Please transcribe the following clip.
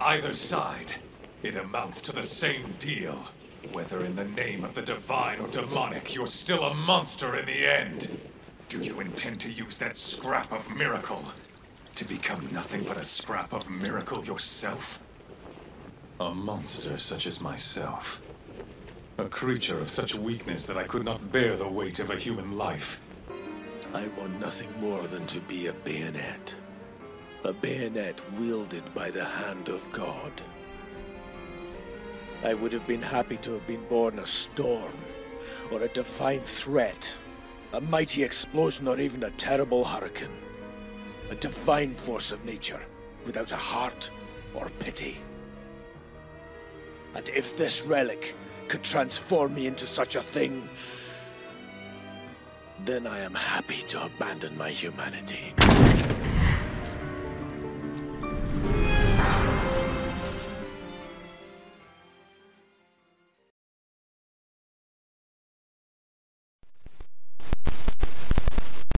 Either side, it amounts to the same deal. Whether in the name of the divine or demonic, you're still a monster in the end. Do you intend to use that scrap of miracle to become nothing but a scrap of miracle yourself? A monster such as myself. A creature of such weakness that I could not bear the weight of a human life. I want nothing more than to be a bayonet. A bayonet wielded by the hand of God. I would have been happy to have been born a storm, or a divine threat, a mighty explosion, or even a terrible hurricane. A divine force of nature, without a heart or pity. And if this relic could transform me into such a thing, then I am happy to abandon my humanity.